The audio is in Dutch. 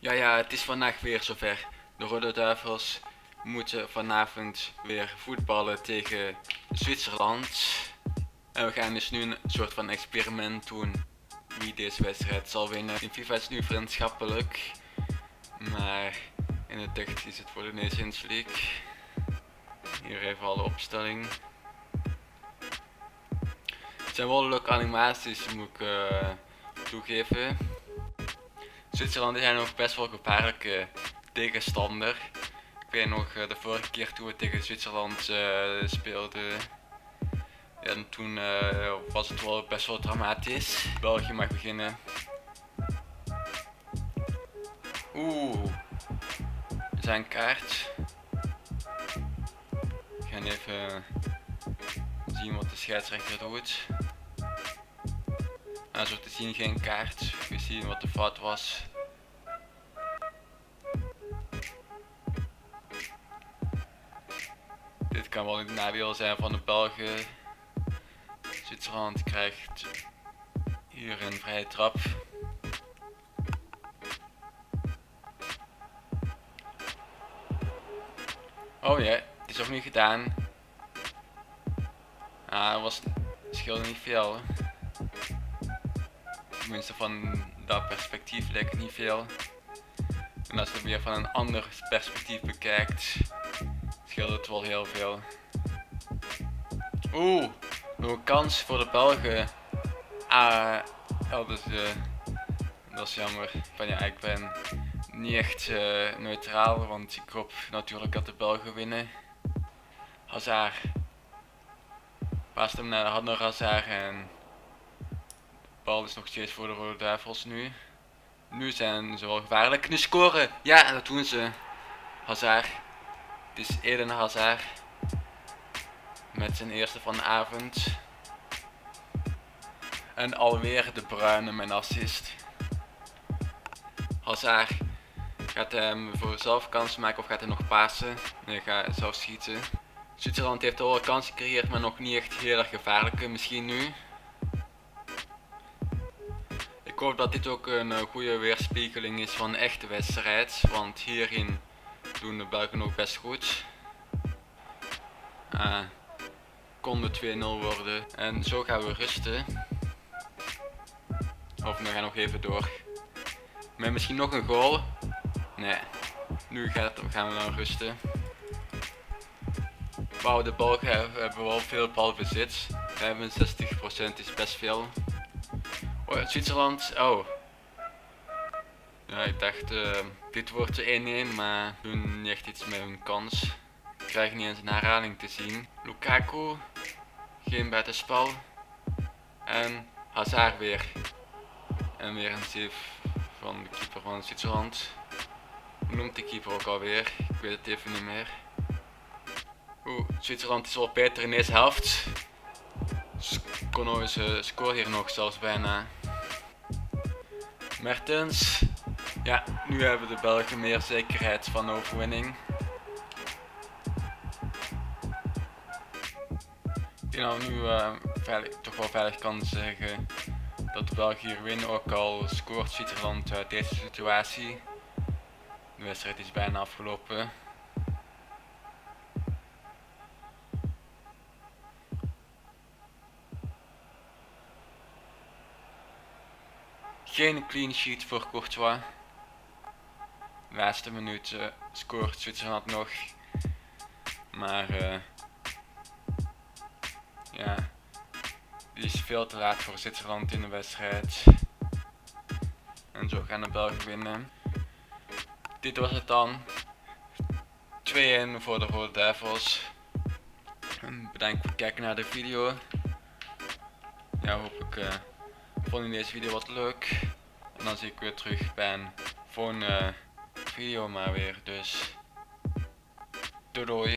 Ja, het is vandaag weer zover. De Rode Duivels moeten vanavond weer voetballen tegen Zwitserland. En we gaan dus nu een soort van experiment doen wie deze wedstrijd zal winnen. In FIFA is het nu vriendschappelijk, maar in het echt is het voor de Nations League. Hier even alle opstelling. Het zijn wel leuke animaties, moet ik toegeven. Zwitserland zijn nog best wel gevaarlijke tegenstander. Ik weet nog de vorige keer toen we tegen Zwitserland speelden. En toen was het wel best wel dramatisch. België mag beginnen. Zijn kaart. We gaan even zien wat de scheidsrechter doet. Nou, zo te zien geen kaart. We zien wat de fout was. Dit kan wel een nadeel zijn van de Belgen. Zwitserland krijgt hier een vrije trap. Oh ja, het is opnieuw gedaan. Ah, dat scheelde niet veel. Tenminste, van dat perspectief lijkt het niet veel. En als je het weer van een ander perspectief bekijkt, scheelt het wel heel veel. Nog een kans voor de Belgen. Dat is jammer. Ja, ik ben niet echt neutraal, want ik hoop natuurlijk dat de Belgen winnen. Hazard past hem naar de handen Hazard en de bal is nog steeds voor de Rode Duivels nu. Nu zijn ze wel gevaarlijk. Nu scoren! Ja, dat doen ze. Hazard. Het is Eden Hazard. Met zijn eerste van de avond. En alweer De Bruyne met assist. Hazard. Gaat hij hem voor zelf kans maken of gaat hij nog passen? Nee, gaat hij zelf schieten. Zwitserland heeft al wel kansen gecreëerd, maar nog niet echt heel erg gevaarlijke. Misschien nu. Ik hoop dat dit ook een goede weerspiegeling is van de echte wedstrijd, want hierin doen de Belgen ook best goed. Kon de 2-0 worden en zo gaan we rusten. Of we gaan nog even door. Met misschien nog een goal. Nee, nu gaan we dan rusten. Wauw, de Belgen hebben wel veel balbezit. 65% is best veel. Oh, Zwitserland, ja, ik dacht, dit wordt 1-1, maar doen niet echt iets met hun kans. Ik krijg niet eens een herhaling te zien. Lukaku, geen buitenspel. En Hazard weer. En weer een save van de keeper van Zwitserland. Hoe noemt de keeper ook alweer? Ik weet het even niet meer. Zwitserland is wel beter in deze helft. Ze scoort hier nog zelfs bijna. Mertens. Ja, nu hebben de Belgen meer zekerheid van overwinning. Die nou nu toch wel veilig kan zeggen dat de Belgen hier winnen, ook al scoort Zwitserland uit deze situatie. De wedstrijd is bijna afgelopen. Geen clean sheet voor Courtois. De laatste minuut scoort Zwitserland nog. Maar ja, die is veel te laat voor Zwitserland in de wedstrijd. En zo gaan de Belgen winnen. Dit was het dan. 2-1 voor de Rode Duivels. Bedankt voor het kijken naar de video. Ja, hoop ik... vond je deze video wat leuk en dan zie ik weer terug bij een volgende video maar weer, dus doei doei.